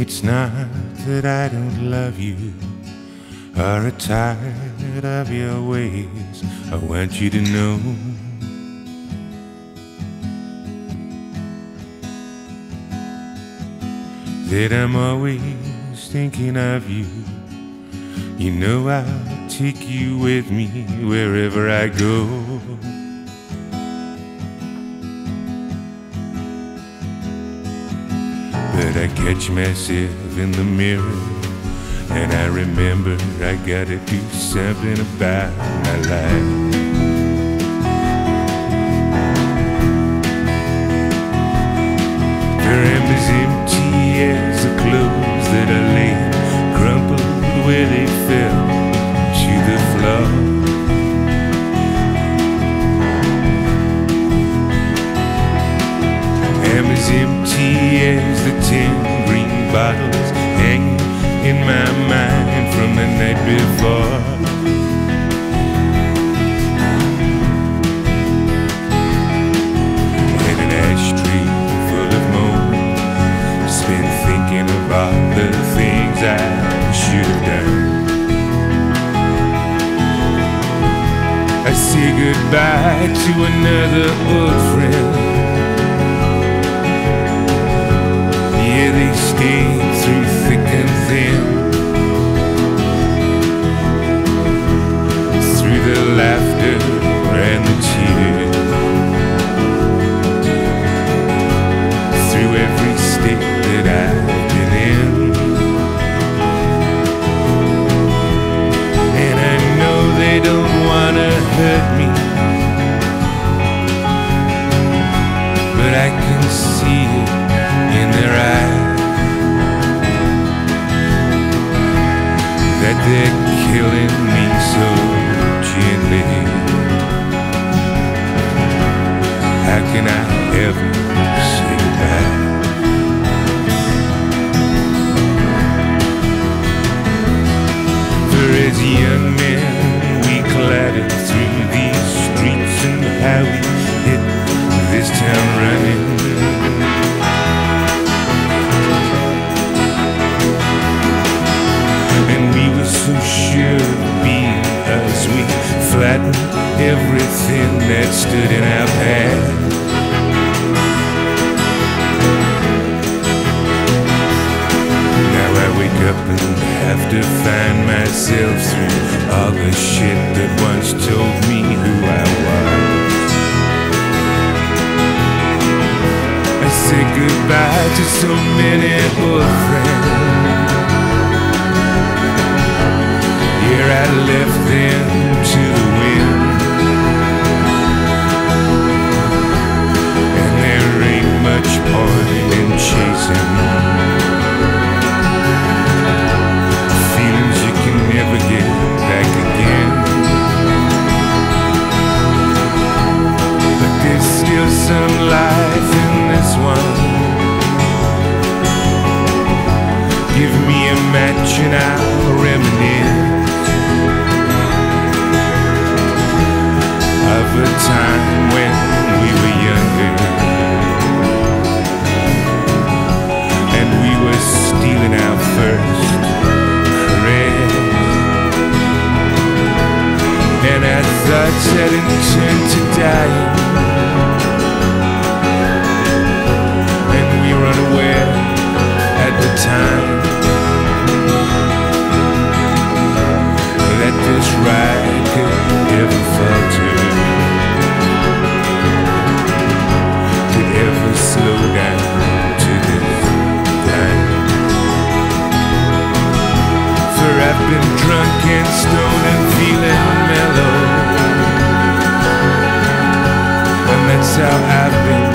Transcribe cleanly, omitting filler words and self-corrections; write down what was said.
It's not that I don't love you or are tired of your ways. I want you to know that I'm always thinking of you. You know I'll take you with me wherever I go. But I catch myself in the mirror, and I remember I gotta do something about my life. For I'm as empty as the clothes that I lay crumpled where they fell to the floor. I'm as empty as the 10 green bottles hanging in my mind from the night before. And an ashtray full of mold has been thinking about the things I should have done. I say goodbye to another old friend. Yeah, they stayed through thick and thin, through the laughter and the tears, through every state that I've been in. And I know they don't wanna hurt me, but I can see it in their eyes that they're killing me so gently. How can I ever say goodbye? For as young men we clattered through these streets, and how we hit this town running. So sure of being us, we flattened everything that stood in our path. Now I wake up and have to find myself through all the shit that once told me who I was. I said goodbye to so many old friends. I left them to the wind, and there ain't much point in chasing feelings you can never get back again. But there's still some life in this one. Give me a match and I'll reminisce of a time when we were younger, and we were stealing our first crack, and our thoughts hadn't turned to dying, and we were unaware at the time that this ride could ever falter, ever slow down to this time. For I've been drunk and stoned and feeling mellow, and that's how I've been